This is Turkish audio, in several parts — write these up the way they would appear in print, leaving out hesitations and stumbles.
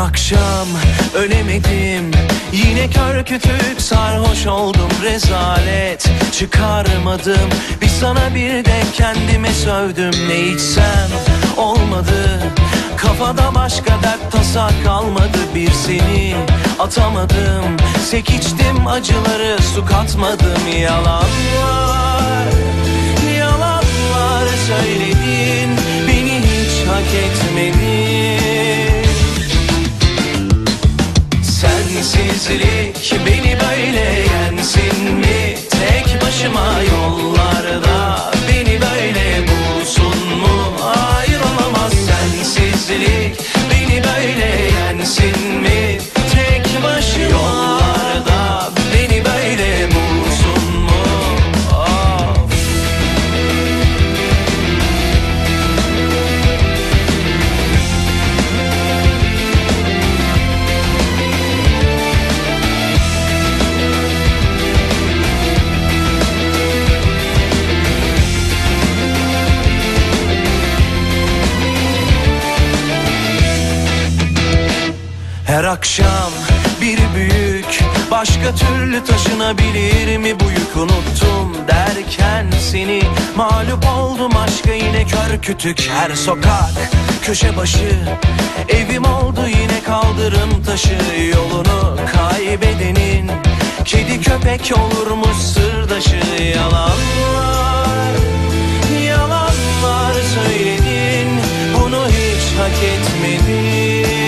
akşam ölemedim, yine kör kütük sarhoş oldum, rezalet çıkarmadım. Bir sana bir de kendime sövdüm, ne içsem olmadı, kafada başka dert tasa kalmadı. Bir seni atamadım, sek içtim acıları, su katmadım. Yalanlar, yalanlar söyledin, beni hiç hak etmedin. Sensizlik beni böyle yensin mi? Tek başıma yollarda beni böyle bulsun mu? Ayrılamaz sensizlik beni böyle yensin mi? Tek başıma yollarda beni böyle bulsun mu? Oh. Her akşam bir büyük, başka türlü taşınabilir mi bu yük? Unuttum derken seni, mağlup oldum aşka yine kör kütük. Her sokak köşe başı evim oldu, yine kaldırım taşı. Yolunu kaybedenin kedi köpek olurmuş sırdaşı. Yalanlar, yalanlar söyledin, bunu hiç hak etmedin.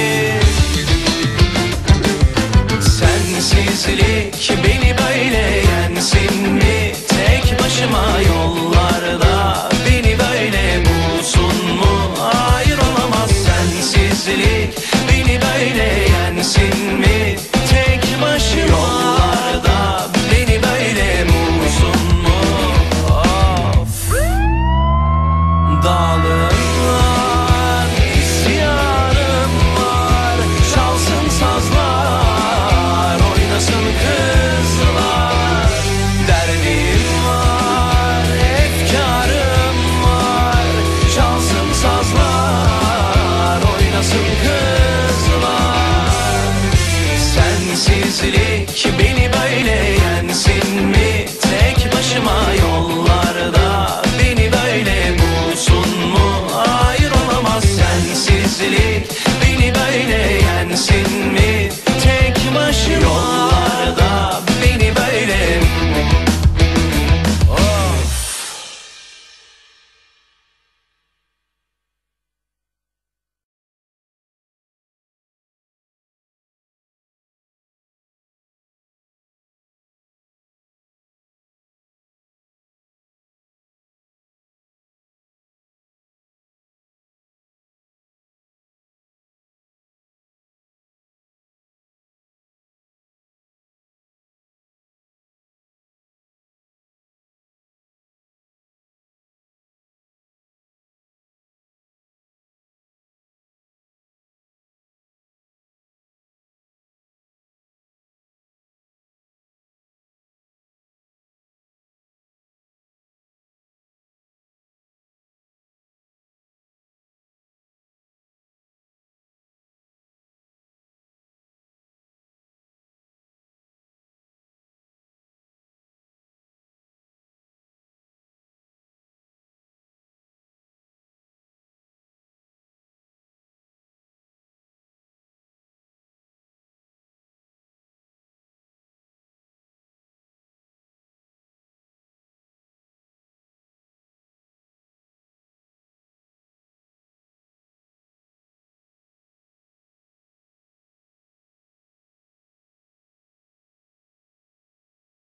Sensizlik beni böyle